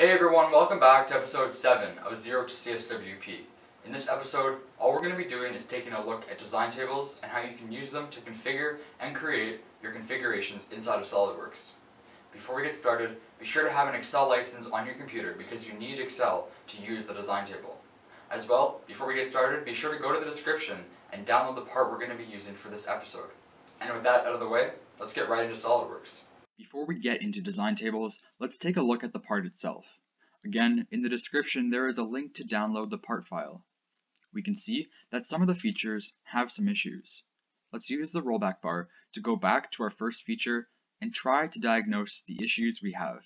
Hey everyone, welcome back to episode 7 of Zero to CSWP. In this episode, all we're going to be doing is taking a look at design tables and how you can use them to configure and create your configurations inside of SolidWorks. Before we get started, be sure to have an Excel license on your computer because you need Excel to use the design table. As well, before we get started, be sure to go to the description and download the part we're going to be using for this episode. And with that out of the way, let's get right into SolidWorks. Before we get into design tables, let's take a look at the part itself. Again, in the description there is a link to download the part file. We can see that some of the features have some issues. Let's use the rollback bar to go back to our first feature and try to diagnose the issues we have.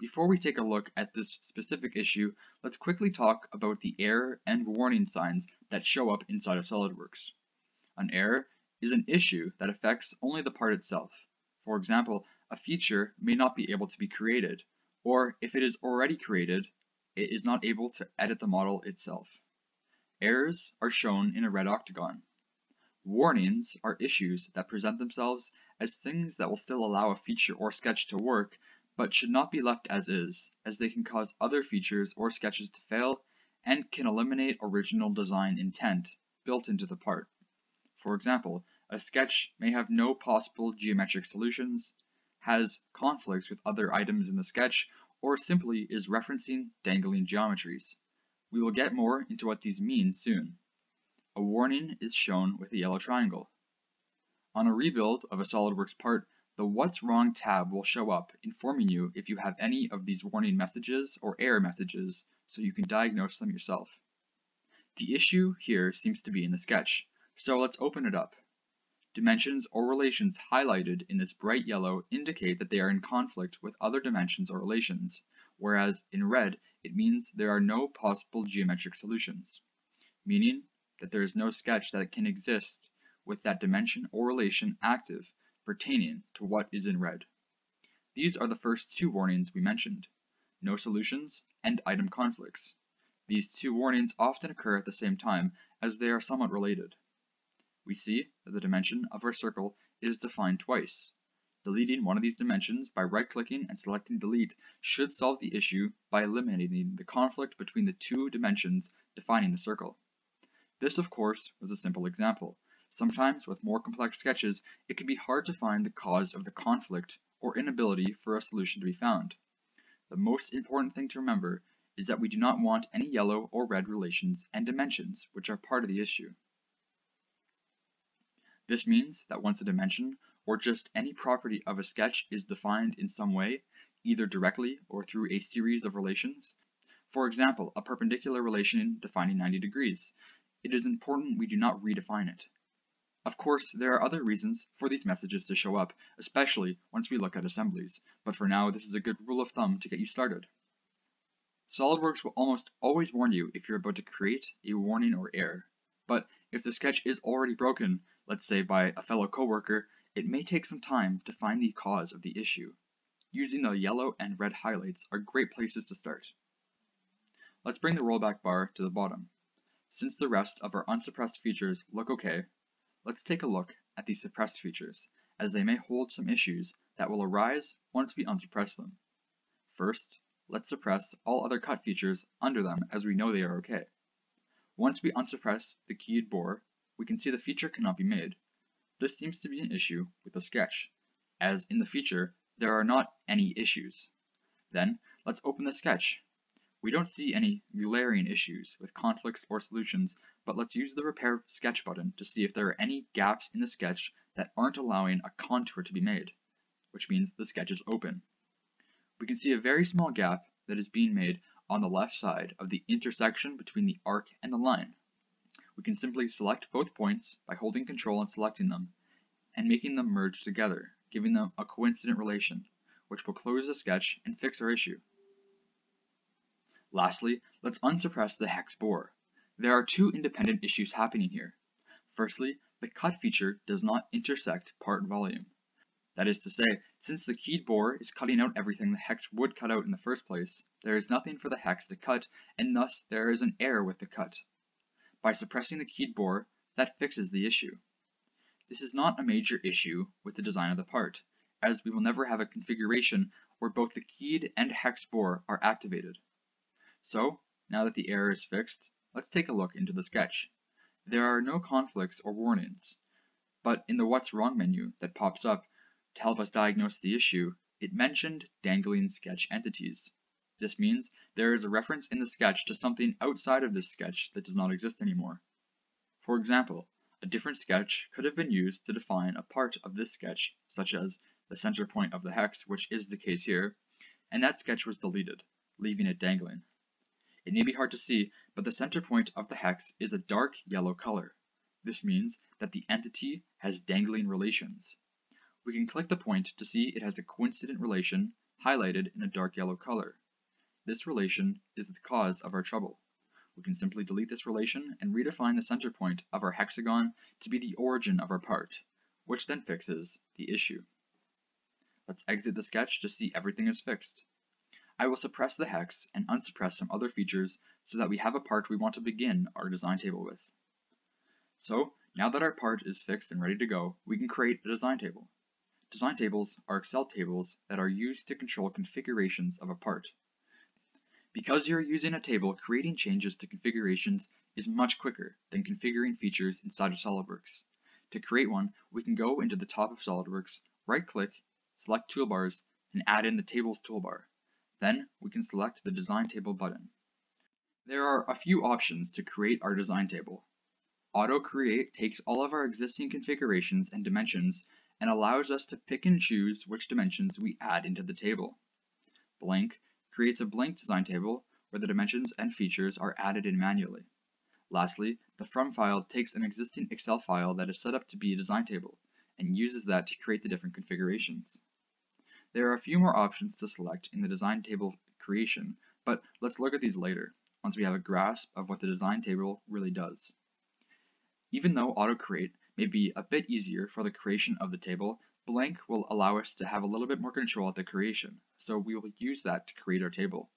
Before we take a look at this specific issue, let's quickly talk about the error and warning signs that show up inside of SolidWorks. An error is an issue that affects only the part itself. For example, a feature may not be able to be created, or if it is already created, it is not able to edit the model itself. Errors are shown in a red octagon. Warnings are issues that present themselves as things that will still allow a feature or sketch to work, but should not be left as they can cause other features or sketches to fail and can eliminate original design intent built into the part. For example, a sketch may have no possible geometric solutions, has conflicts with other items in the sketch, or simply is referencing dangling geometries. We will get more into what these mean soon. A warning is shown with a yellow triangle. On a rebuild of a SolidWorks part, the What's Wrong tab will show up, informing you if you have any of these warning messages or error messages, so you can diagnose them yourself. The issue here seems to be in the sketch, so let's open it up. Dimensions or relations highlighted in this bright yellow indicate that they are in conflict with other dimensions or relations, whereas in red it means there are no possible geometric solutions, meaning that there is no sketch that can exist with that dimension or relation active pertaining to what is in red. These are the first two warnings we mentioned, no solutions and item conflicts. These two warnings often occur at the same time as they are somewhat related. We see that the dimension of our circle is defined twice. Deleting one of these dimensions by right-clicking and selecting delete should solve the issue by eliminating the conflict between the two dimensions defining the circle. This, of course, was a simple example. Sometimes with more complex sketches, it can be hard to find the cause of the conflict or inability for a solution to be found. The most important thing to remember is that we do not want any yellow or red relations and dimensions which are part of the issue. This means that once a dimension, or just any property of a sketch, is defined in some way, either directly or through a series of relations, for example, a perpendicular relation defining 90 degrees, it is important we do not redefine it. Of course, there are other reasons for these messages to show up, especially once we look at assemblies, but for now this is a good rule of thumb to get you started. SolidWorks will almost always warn you if you're about to create a warning or error, but if the sketch is already broken, let's say by a fellow coworker, it may take some time to find the cause of the issue. Using the yellow and red highlights are great places to start. Let's bring the rollback bar to the bottom. Since the rest of our unsuppressed features look okay, let's take a look at the suppressed features, as they may hold some issues that will arise once we unsuppress them. First, let's suppress all other cut features under them as we know they are okay. Once we unsuppress the keyed bore, we can see the feature cannot be made. This seems to be an issue with the sketch, as in the feature there are not any issues. Then let's open the sketch. We don't see any glaring issues with conflicts or solutions, but let's use the repair sketch button to see if there are any gaps in the sketch that aren't allowing a contour to be made, which means the sketch is open. We can see a very small gap that is being made on the left side of the intersection between the arc and the line. We can simply select both points by holding Ctrl and selecting them, and making them merge together, giving them a coincident relation, which will close the sketch and fix our issue. Lastly, let's unsuppress the hex bore. There are two independent issues happening here. Firstly, the cut feature does not intersect part volume. That is to say, since the keyed bore is cutting out everything the hex would cut out in the first place, there is nothing for the hex to cut, and thus there is an error with the cut. By suppressing the keyed bore, that fixes the issue. This is not a major issue with the design of the part, as we will never have a configuration where both the keyed and hex bore are activated. So, now that the error is fixed, let's take a look into the sketch. There are no conflicts or warnings, but in the What's Wrong menu that pops up to help us diagnose the issue, it mentioned dangling sketch entities. This means there is a reference in the sketch to something outside of this sketch that does not exist anymore. For example, a different sketch could have been used to define a part of this sketch, such as the center point of the hex, which is the case here, and that sketch was deleted, leaving it dangling. It may be hard to see, but the center point of the hex is a dark yellow color. This means that the entity has dangling relations. We can click the point to see it has a coincident relation highlighted in a dark yellow color. This relation is the cause of our trouble. We can simply delete this relation and redefine the center point of our hexagon to be the origin of our part, which then fixes the issue. Let's exit the sketch to see everything is fixed. I will suppress the hex and unsuppress some other features so that we have a part we want to begin our design table with. So, now that our part is fixed and ready to go, we can create a design table. Design tables are Excel tables that are used to control configurations of a part. Because you're using a table, creating changes to configurations is much quicker than configuring features inside of SolidWorks. To create one, we can go into the top of SolidWorks, right-click, select Toolbars, and add in the Tables toolbar. Then, we can select the Design Table button. There are a few options to create our design table. Auto-create takes all of our existing configurations and dimensions and allows us to pick and choose which dimensions we add into the table. Blank creates a blank design table where the dimensions and features are added in manually. Lastly, the From file takes an existing Excel file that is set up to be a design table and uses that to create the different configurations. There are a few more options to select in the design table creation, but let's look at these later, once we have a grasp of what the design table really does. Even though auto-create may be a bit easier for the creation of the table, blank will allow us to have a little bit more control at the creation, so we will use that to create our table.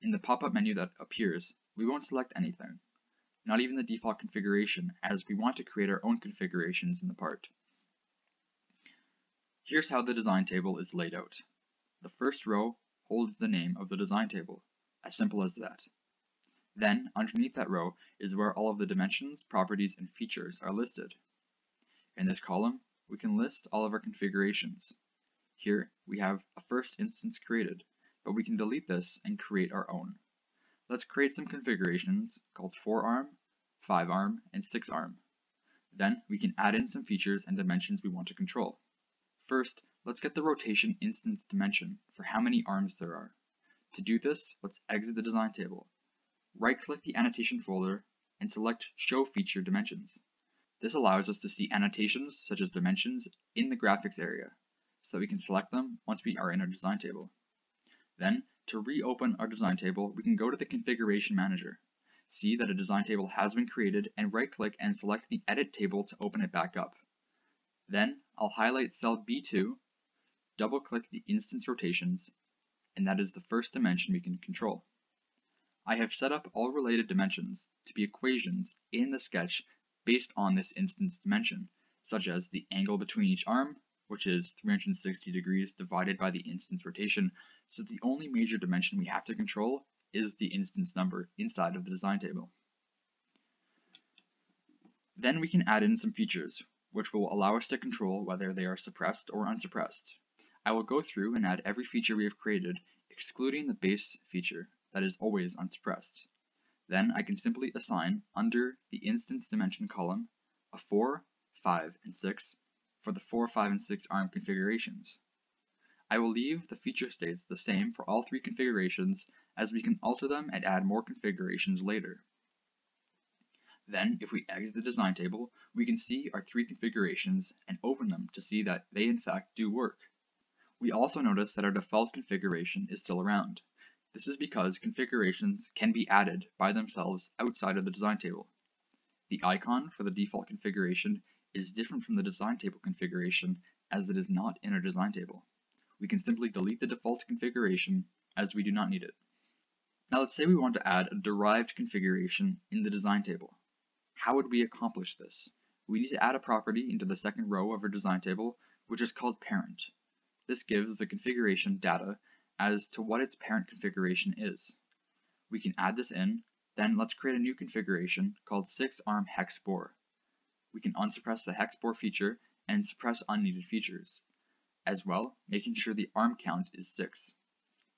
In the pop-up menu that appears, we won't select anything, not even the default configuration, as we want to create our own configurations in the part. Here's how the design table is laid out. The first row holds the name of the design table, as simple as that. Then, underneath that row is where all of the dimensions, properties, and features are listed. In this column, we can list all of our configurations. Here, we have a first instance created, but we can delete this and create our own. Let's create some configurations called 4-arm, 5-arm, and 6-arm. Then, we can add in some features and dimensions we want to control. First, let's get the rotation instance dimension for how many arms there are. To do this, let's exit the design table. Right-click the annotation folder and select Show Feature Dimensions. This allows us to see annotations, such as dimensions, in the graphics area, so that we can select them once we are in our design table. Then, to reopen our design table, we can go to the Configuration Manager, see that a design table has been created, and right-click and select the Edit Table to open it back up. Then, I'll highlight cell B2, double-click the instance rotations, and that is the first dimension we can control. I have set up all related dimensions to be equations in the sketch based on this instance dimension, such as the angle between each arm, which is 360 degrees divided by the instance rotation, so the only major dimension we have to control is the instance number inside of the design table. Then we can add in some features, which will allow us to control whether they are suppressed or unsuppressed. I will go through and add every feature we have created, excluding the base feature that is always unsuppressed. Then I can simply assign, under the Instance Dimension column, a 4, 5, and 6 for the 4, 5, and 6 arm configurations. I will leave the feature states the same for all three configurations, as we can alter them and add more configurations later. Then, if we exit the design table, we can see our three configurations and open them to see that they in fact do work. We also notice that our default configuration is still around. This is because configurations can be added by themselves outside of the design table. The icon for the default configuration is different from the design table configuration, as it is not in our design table. We can simply delete the default configuration, as we do not need it. Now let's say we want to add a derived configuration in the design table. How would we accomplish this? We need to add a property into the second row of our design table, which is called parent. This gives the configuration data as to what its parent configuration is. We can add this in, then let's create a new configuration called 6-arm hex bore. We can unsuppress the hex bore feature and suppress unneeded features, as well making sure the arm count is 6.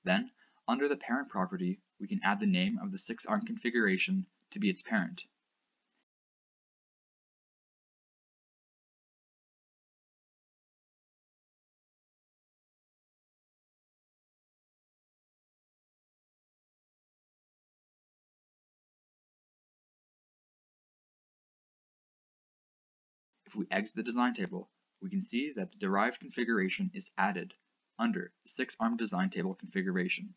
Then, under the parent property, we can add the name of the 6-arm configuration to be its parent. If we exit the design table, we can see that the derived configuration is added under the 6-arm design table configuration.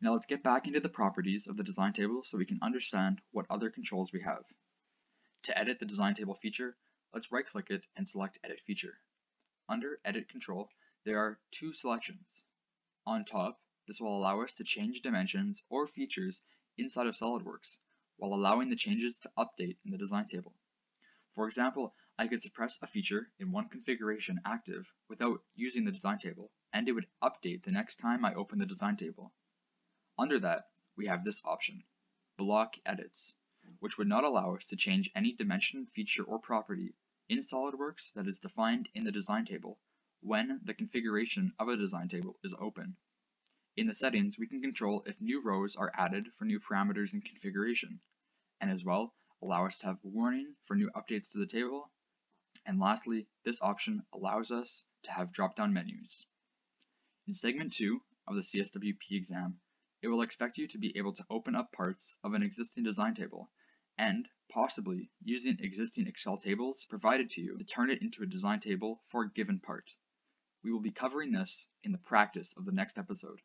Now let's get back into the properties of the design table so we can understand what other controls we have. To edit the design table feature, let's right-click it and select Edit Feature. Under Edit Control, there are two selections. On top, this will allow us to change dimensions or features inside of SolidWorks, while allowing the changes to update in the design table. For example, I could suppress a feature in one configuration active without using the design table, and it would update the next time I open the design table. Under that, we have this option, Block Edits, which would not allow us to change any dimension, feature, or property in SolidWorks that is defined in the design table when the configuration of a design table is open. In the settings, we can control if new rows are added for new parameters and configuration, and as well, allow us to have warning for new updates to the table, and lastly, this option allows us to have drop-down menus. In segment 2 of the CSWP exam, it will expect you to be able to open up parts of an existing design table, and possibly using existing Excel tables provided to you to turn it into a design table for a given part. We will be covering this in the practice of the next episode.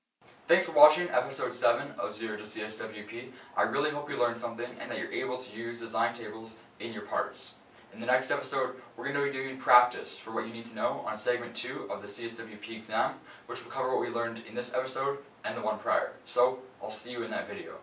Thanks for watching episode 7 of Zero to CSWP. I really hope you learned something and that you're able to use design tables in your parts. In the next episode, we're going to be doing practice for what you need to know on segment 2 of the CSWP exam, which will cover what we learned in this episode and the one prior. So, I'll see you in that video.